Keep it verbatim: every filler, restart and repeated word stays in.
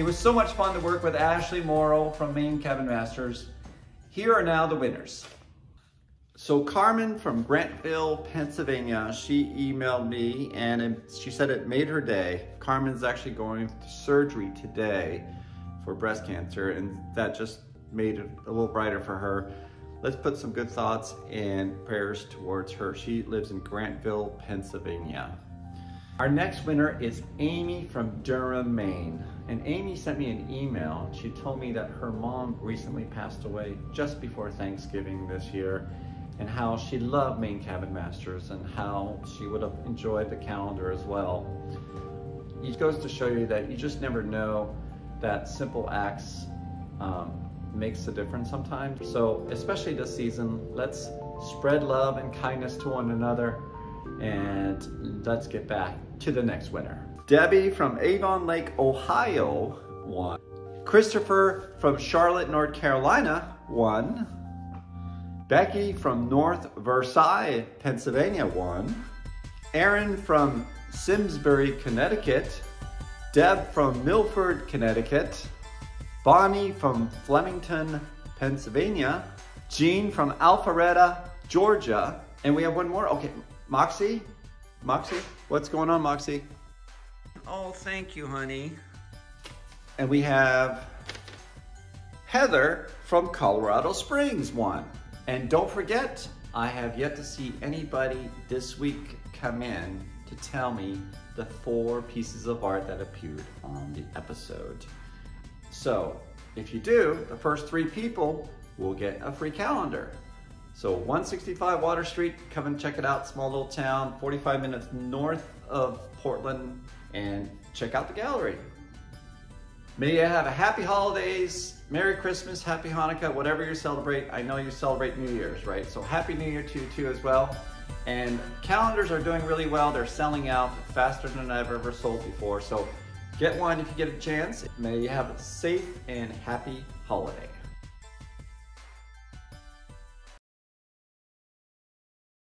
It was so much fun to work with Ashley Morrow from Maine Cabin Masters. Here are now the winners. So Carmen from Grantville, Pennsylvania, she emailed me and it, she said it made her day. Carmen's actually going to surgery today for breast cancer, and that just made it a little brighter for her. Let's put some good thoughts and prayers towards her. She lives in Grantville, Pennsylvania. Our next winner is Amy from Durham, Maine. And Amy sent me an email. She told me that her mom recently passed away just before Thanksgiving this year, and how she loved Maine Cabin Masters and how she would have enjoyed the calendar as well. It goes to show you that you just never know that simple acts um, makes a difference sometimes. So especially this season, let's spread love and kindness to one another, and let's get back to the next winner. Debbie from Avon Lake, Ohio won. Christopher from Charlotte, North Carolina won. Becky from North Versailles, Pennsylvania won. Aaron from Simsbury, Connecticut. Deb from Milford, Connecticut. Bonnie from Flemington, Pennsylvania. Jean from Alpharetta, Georgia. And we have one more. Okay, Moxie? Moxie? What's going on, Moxie? Oh, thank you, honey. And we have Heather from Colorado Springs won. And don't forget, I have yet to see anybody this week come in to tell me the four pieces of art that appeared on the episode. So if you do, the first three people will get a free calendar. So one sixty-five Water Street, come and check it out. Small little town, forty-five minutes north of Portland, and check out the gallery. May you have a happy holidays, Merry Christmas, Happy Hanukkah, whatever you celebrate. I know you celebrate New Year's, right? So Happy New Year to you too as well. And calendars are doing really well. They're selling out faster than I've ever sold before. So get one if you get a chance. May you have a safe and happy holiday.